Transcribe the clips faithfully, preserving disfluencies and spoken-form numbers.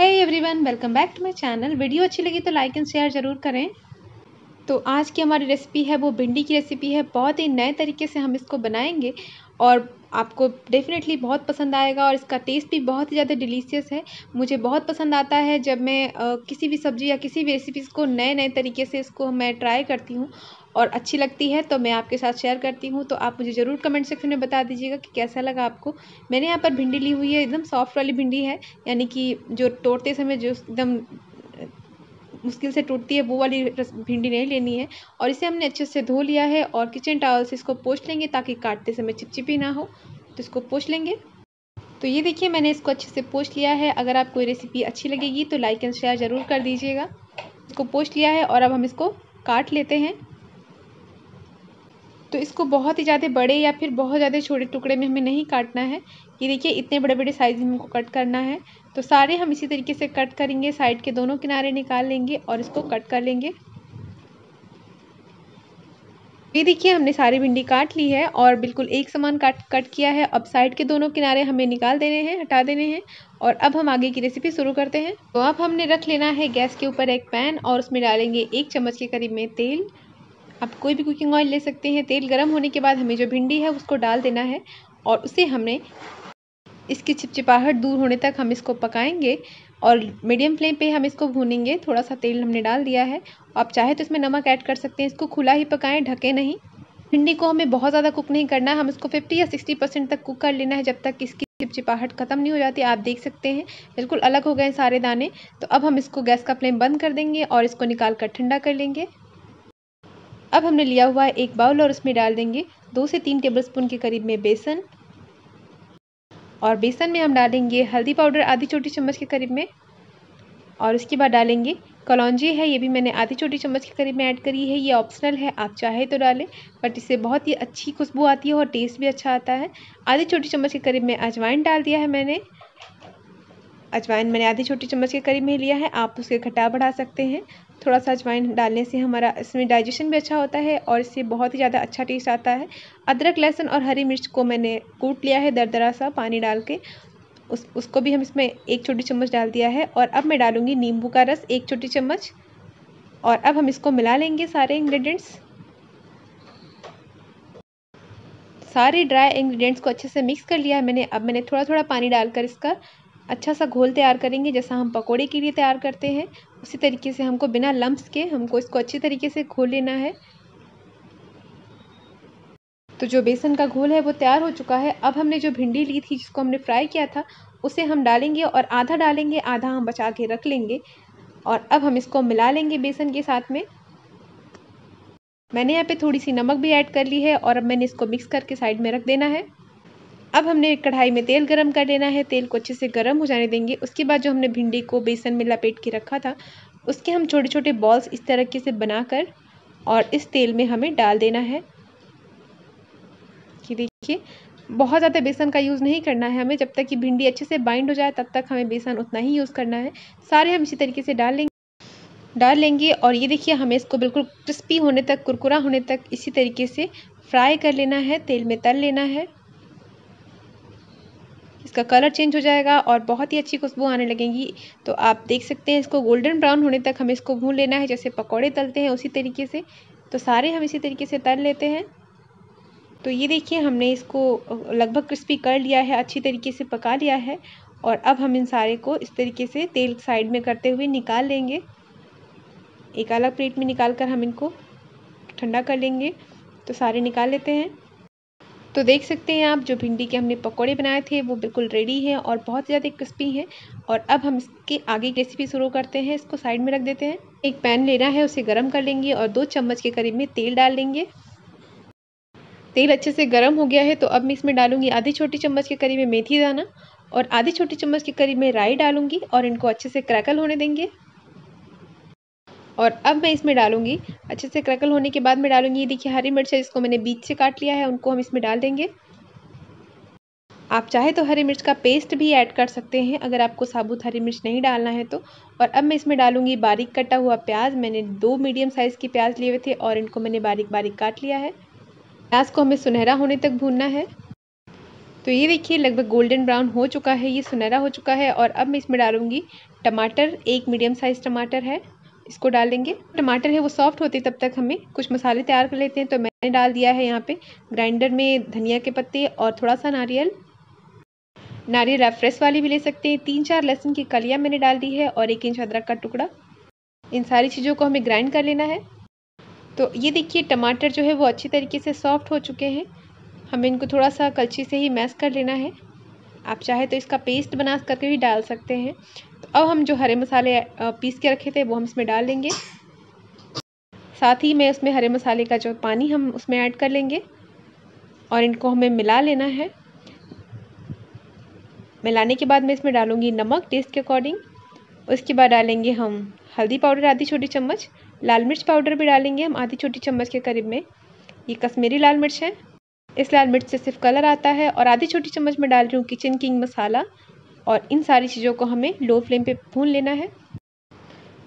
Hey everyone, welcome back to my channel. Video अच्छी लगी तो लाइक एंड शेयर ज़रूर करें। तो आज की हमारी रेसिपी है वो भिंडी की रेसिपी है। बहुत ही नए तरीके से हम इसको बनाएंगे और आपको डेफिनेटली बहुत पसंद आएगा। और इसका टेस्ट भी बहुत ही ज़्यादा डिलीशियस है। मुझे बहुत पसंद आता है जब मैं आ, किसी भी सब्ज़ी या किसी भी रेसिपीज़ को नए नए तरीके से इसको मैं ट्राई करती हूँ और अच्छी लगती है तो मैं आपके साथ शेयर करती हूँ। तो आप मुझे ज़रूर कमेंट सेक्शन में बता दीजिएगा कि कैसा लगा आपको। मैंने यहाँ पर भिंडी ली हुई है, एकदम सॉफ्ट वाली भिंडी है, यानी कि जो तोड़ते समय जो एकदम मुश्किल से टूटती है वो वाली भिंडी नहीं लेनी है। और इसे हमने अच्छे से धो लिया है और किचन टॉवल से इसको पोंछ लेंगे ताकि काटते समय चिपचिपी ना हो, तो इसको पोंछ लेंगे। तो ये देखिए, मैंने इसको अच्छे से पोंछ लिया है। अगर आपको ये रेसिपी अच्छी लगेगी तो लाइक एंड शेयर ज़रूर कर दीजिएगा। इसको पोंछ लिया है और अब हम इसको काट लेते हैं। तो इसको बहुत ही ज़्यादा बड़े या फिर बहुत ज़्यादा छोटे टुकड़े में हमें नहीं काटना है। ये देखिए, इतने बड़े बड़े साइज़ में हमको कट करना है। तो सारे हम इसी तरीके से कट करेंगे, साइड के दोनों किनारे निकाल लेंगे और इसको कट कर लेंगे। ये देखिए, हमने सारी भिंडी काट ली है और बिल्कुल एक समान काट कट किया है। अब साइड के दोनों किनारे हमें निकाल देने हैं, हटा देने हैं। और अब हम आगे की रेसिपी शुरू करते हैं। तो अब हमने रख लेना है गैस के ऊपर एक पैन और उसमें डालेंगे एक चम्मच के करीब में तेल। आप कोई भी कुकिंग ऑयल ले सकते हैं। तेल गर्म होने के बाद हमें जो भिंडी है उसको डाल देना है और उसे हमने इसकी चिपचिपाहट दूर होने तक हम इसको पकाएंगे और मीडियम फ्लेम पे हम इसको भूनेंगे। थोड़ा सा तेल हमने डाल दिया है। आप चाहे तो इसमें नमक ऐड कर सकते हैं। इसको खुला ही पकाएं, ढके नहीं। भिंडी को हमें बहुत ज़्यादा कुक नहीं करना है। हम इसको फिफ्टी या सिक्सटी परसेंट तक कुक कर लेना है जब तक इसकी चिपचिपाहट ख़त्म नहीं हो जाती। आप देख सकते हैं बिल्कुल अलग हो गए सारे दाने। तो अब हम इसको गैस का फ्लेम बंद कर देंगे और इसको निकाल कर ठंडा कर लेंगे। अब हमने लिया हुआ है एक बाउल और उसमें डाल देंगे दो से तीन टेबलस्पून के करीब में बेसन। और बेसन में हम डालेंगे हल्दी पाउडर आधी छोटी चम्मच के करीब में। और उसके बाद डालेंगे कलौंजी है, ये भी मैंने आधी छोटी चम्मच के करीब में ऐड करी है। ये ऑप्शनल है, आप चाहे तो डालें, बट इससे बहुत ही अच्छी खुशबू आती है और टेस्ट भी अच्छा आता है। आधी छोटी चम्मच के करीब में अजवाइन डाल दिया है मैंने। अजवाइन मैंने आधी छोटी चम्मच के करीब में लिया है। आप उसके खटा बढ़ा सकते हैं। थोड़ा सा अजवाइन डालने से हमारा इसमें डाइजेशन भी अच्छा होता है और इससे बहुत ही ज़्यादा अच्छा टेस्ट आता है। अदरक, लहसुन और हरी मिर्च को मैंने कूट लिया है दरदरा सा पानी डाल के। उस उसको भी हम इसमें एक छोटी चम्मच डाल दिया है। और अब मैं डालूँगी नींबू का रस एक छोटी चम्मच। और अब हम इसको मिला लेंगे सारे इंग्रेडिएंट्स। सारे ड्राई इंग्रेडिएंट्स को अच्छे से मिक्स कर लिया है मैंने। अब मैंने थोड़ा थोड़ा पानी डालकर इसका अच्छा सा घोल तैयार करेंगे। जैसा हम पकोड़े के लिए तैयार करते हैं उसी तरीके से हमको बिना लम्प्स के हमको इसको अच्छे तरीके से घोल लेना है। तो जो बेसन का घोल है वो तैयार हो चुका है। अब हमने जो भिंडी ली थी जिसको हमने फ्राई किया था उसे हम डालेंगे और आधा डालेंगे, आधा हम बचा के रख लेंगे। और अब हम इसको मिला लेंगे बेसन के साथ में। मैंने यहाँ पे थोड़ी सी नमक भी ऐड कर ली है और अब मैंने इसको मिक्स करके साइड में रख देना है। अब हमने कढ़ाई में तेल गरम कर लेना है। तेल को अच्छे से गरम हो जाने देंगे। उसके बाद जो हमने भिंडी को बेसन में लपेट के रखा था उसके हम छोटे छोटे बॉल्स इस तरीके से बनाकर और इस तेल में हमें डाल देना है। कि देखिए, बहुत ज़्यादा बेसन का यूज़ नहीं करना है हमें। जब तक कि भिंडी अच्छे से बाइंड हो जाए तब तक हमें बेसन उतना ही यूज़ करना है। सारे हम इसी तरीके से डाल लेंगे डाल लेंगे और ये देखिए, हमें इसको बिल्कुल क्रिस्पी होने तक, कुरकुरा होने तक इसी तरीके से फ्राई कर लेना है, तेल में तल लेना है। इसका कलर चेंज हो जाएगा और बहुत ही अच्छी खुशबू आने लगेगी। तो आप देख सकते हैं इसको गोल्डन ब्राउन होने तक हमें इसको भून लेना है। जैसे पकौड़े तलते हैं उसी तरीके से। तो सारे हम इसी तरीके से तल लेते हैं। तो ये देखिए, हमने इसको लगभग क्रिस्पी कर लिया है, अच्छी तरीके से पका लिया है। और अब हम इन सारे को इस तरीके से तेल साइड में करते हुए निकाल लेंगे। एक अलग प्लेट में निकाल कर हम इनको ठंडा कर लेंगे। तो सारे निकाल लेते हैं। तो देख सकते हैं आप, जो भिंडी के हमने पकोड़े बनाए थे वो बिल्कुल रेडी है और बहुत ज़्यादा क्रिस्पी है। और अब हम इसकी आगे की रेसिपी शुरू करते हैं। इसको साइड में रख देते हैं। एक पैन लेना है, उसे गर्म कर लेंगे और दो चम्मच के करीब में तेल डाल लेंगे। तेल अच्छे से गर्म हो गया है। तो अब मैं इसमें डालूंगी आधी छोटी चम्मच के करीब में मेथी दाना और आधी छोटी चम्मच के करीब में राई डालूंगी और इनको अच्छे से क्रैकल होने देंगे। और अब मैं इसमें डालूंगी, अच्छे से क्रैकल होने के बाद मैं डालूंगी, ये देखिए हरी मिर्च है जिसको मैंने बीच से काट लिया है, उनको हम इसमें डाल देंगे। आप चाहे तो हरी मिर्च का पेस्ट भी ऐड कर सकते हैं अगर आपको साबुत हरी मिर्च नहीं डालना है तो। और अब मैं इसमें डालूंगी बारीक कटा हुआ प्याज। मैंने दो मीडियम साइज़ के प्याज लिए हुए थे और इनको मैंने बारीक बारीक काट लिया है। प्याज को हमें सुनहरा होने तक भूनना है। तो ये देखिए लगभग गोल्डन ब्राउन हो चुका है, ये सुनहरा हो चुका है। और अब मैं इसमें डालूँगी टमाटर, एक मीडियम साइज़ टमाटर है, इसको डालेंगे। टमाटर है वो सॉफ्ट होते तब तक हमें कुछ मसाले तैयार कर लेते हैं। तो मैंने डाल दिया है यहाँ पे ग्राइंडर में धनिया के पत्ते और थोड़ा सा नारियल। नारियल आप फ्रेश वाली भी ले सकते हैं। तीन चार लहसुन की कलियाँ मैंने डाल दी है और एक इंच अदरक का टुकड़ा। इन सारी चीज़ों को हमें ग्राइंड कर लेना है। तो ये देखिए टमाटर जो है वो अच्छी तरीके से सॉफ्ट हो चुके हैं। हमें इनको थोड़ा सा कलछी से ही मैश कर लेना है। आप चाहे तो इसका पेस्ट बना करके भी डाल सकते हैं। तो अब हम जो हरे मसाले पीस के रखे थे वो हम इसमें डाल लेंगे। साथ ही मैं उसमें हरे मसाले का जो पानी हम उसमें ऐड कर लेंगे और इनको हमें मिला लेना है। मिलाने के बाद मैं इसमें डालूँगी नमक टेस्ट के अकॉर्डिंग। उसके बाद डालेंगे हम हल्दी पाउडर आधी छोटी चम्मच, लाल मिर्च पाउडर भी डालेंगे हम आधी छोटी चम्मच के करीब में। ये कश्मीरी लाल मिर्च है, इस लाल मिर्च से सिर्फ कलर आता है। और आधी छोटी चम्मच में डाल रही हूँ किचन किंग मसाला। और इन सारी चीज़ों को हमें लो फ्लेम पे भून लेना है।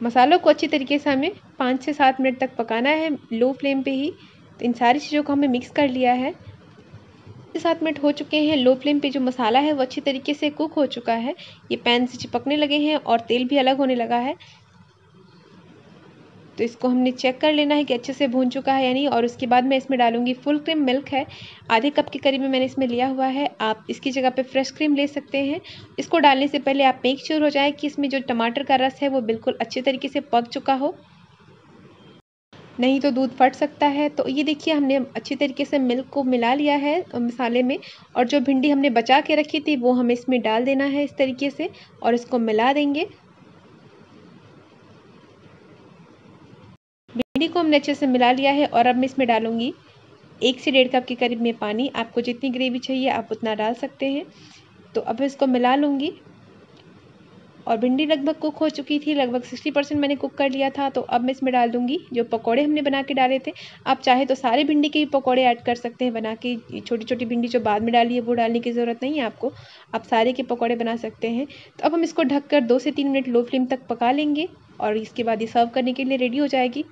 मसालों को अच्छी तरीके से हमें पाँच से सात मिनट तक पकाना है लो फ्लेम पे ही। तो इन सारी चीज़ों को हमें मिक्स कर लिया है। सात मिनट हो चुके हैं। लो फ्लेम पे जो मसाला है वो अच्छी तरीके से कुक हो चुका है। ये पैन से चिपकने लगे हैं और तेल भी अलग होने लगा है। तो इसको हमने चेक कर लेना है कि अच्छे से भून चुका है यानी। और उसके बाद मैं इसमें डालूंगी फुल क्रीम मिल्क है, आधे कप के करीब में मैंने इसमें लिया हुआ है। आप इसकी जगह पे फ्रेश क्रीम ले सकते हैं। इसको डालने से पहले आप मेक श्योर हो जाए कि इसमें जो टमाटर का रस है वो बिल्कुल अच्छे तरीके से पक चुका हो, नहीं तो दूध फट सकता है। तो ये देखिए हमने अच्छी तरीके से मिल्क को मिला लिया है मसाले में। और जो भिंडी हमने बचा के रखी थी वो हमें इसमें डाल देना है इस तरीके से और इसको मिला देंगे। भिंडी को हमने अच्छे से मिला लिया है। और अब मैं इसमें डालूंगी एक से डेढ़ कप के करीब में पानी। आपको जितनी ग्रेवी चाहिए आप उतना डाल सकते हैं। तो अब इसको मिला लूँगी। और भिंडी लगभग कुक हो चुकी थी, लगभग साठ परसेंट मैंने कुक कर लिया था। तो अब मैं इसमें डाल दूंगी जो पकोड़े हमने बना के डाले थे। आप चाहे तो सारे भिंडी के ही पकोड़े ऐड कर सकते हैं बना के। छोटी छोटी भिंडी जो बाद में डाली है वो डालने की ज़रूरत नहीं है आपको, आप सारे के पकोड़े बना सकते हैं। तो अब हम इसको ढककर दो से तीन मिनट लो फ्लेम तक पका लेंगे और इसके बाद ये सर्व करने के लिए रेडी हो जाएगी।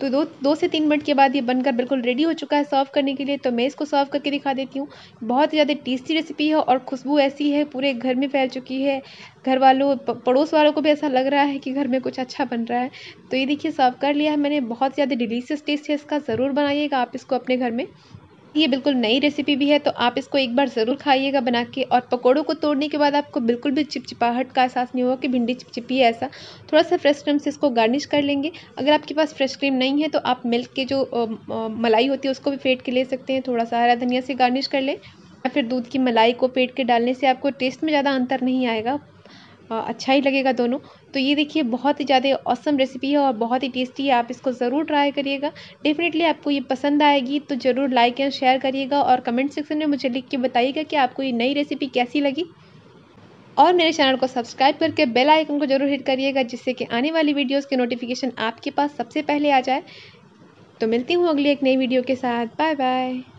तो दो दो से तीन मिनट के बाद ये बनकर बिल्कुल रेडी हो चुका है सर्व करने के लिए। तो मैं इसको सर्व करके दिखा देती हूँ। बहुत ही ज़्यादा टेस्टी रेसिपी है और खुशबू ऐसी है पूरे घर में फैल चुकी है। घर वालों पड़ोस वालों को भी ऐसा लग रहा है कि घर में कुछ अच्छा बन रहा है। तो ये देखिए सर्व कर लिया है मैंने। बहुत ज़्यादा डिलीशियस टेस्ट है इसका, ज़रूर बनाइएगा आप इसको अपने घर में। ये बिल्कुल नई रेसिपी भी है तो आप इसको एक बार ज़रूर खाइएगा बना के। और पकोड़ों को तोड़ने के बाद आपको बिल्कुल भी चिपचिपाहट का एहसास नहीं होगा कि भिंडी चिपचिपी है। ऐसा थोड़ा सा फ्रेश क्रीम से इसको गार्निश कर लेंगे। अगर आपके पास फ्रेश क्रीम नहीं है तो आप मिल्क के जो मलाई होती है उसको भी फेंट के ले सकते हैं। थोड़ा सा हरा धनिया से गार्निश कर लें या फिर दूध की मलाई को फेंट के डालने से आपको टेस्ट में ज़्यादा अंतर नहीं आएगा, अच्छा ही लगेगा दोनों। तो ये देखिए बहुत ही ज़्यादा ऑसम रेसिपी है और बहुत ही टेस्टी है। आप इसको ज़रूर ट्राई करिएगा, डेफिनेटली आपको ये पसंद आएगी। तो ज़रूर लाइक एंड शेयर करिएगा और कमेंट सेक्शन में मुझे लिख के बताइएगा कि आपको ये नई रेसिपी कैसी लगी। और मेरे चैनल को सब्सक्राइब करके बेल आइकन को जरूर हिट करिएगा जिससे कि आने वाली वीडियोज़ की नोटिफिकेशन आपके पास सबसे पहले आ जाए। तो मिलती हूँ अगली एक नई वीडियो के साथ। Bye bye.